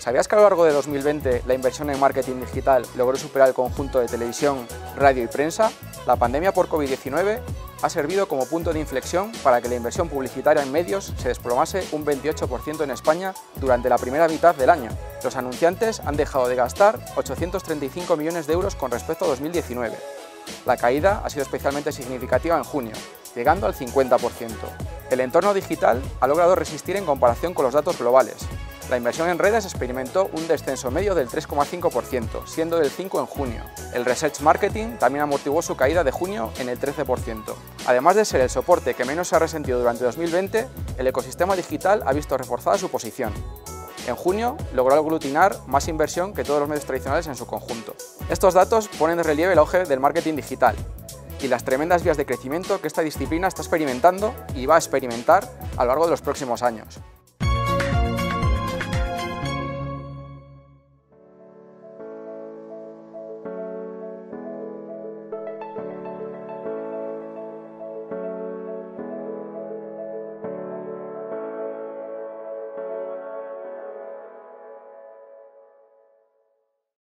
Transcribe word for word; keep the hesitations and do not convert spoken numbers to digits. ¿Sabías que a lo largo de dos mil veinte la inversión en marketing digital logró superar el conjunto de televisión, radio y prensa? La pandemia por COVID diecinueve ha servido como punto de inflexión para que la inversión publicitaria en medios se desplomase un veintiocho por ciento en España durante la primera mitad del año. Los anunciantes han dejado de gastar ochocientos treinta y cinco millones de euros con respecto a dos mil diecinueve. La caída ha sido especialmente significativa en junio, llegando al cincuenta por ciento. El entorno digital ha logrado resistir en comparación con los datos globales. La inversión en redes experimentó un descenso medio del tres coma cinco por ciento, siendo del cinco por ciento en junio. El Research Marketing también amortiguó su caída de junio en el trece por ciento. Además de ser el soporte que menos se ha resentido durante dos mil veinte, el ecosistema digital ha visto reforzada su posición. En junio logró aglutinar más inversión que todos los medios tradicionales en su conjunto. Estos datos ponen de relieve el auge del marketing digital y las tremendas vías de crecimiento que esta disciplina está experimentando y va a experimentar a lo largo de los próximos años.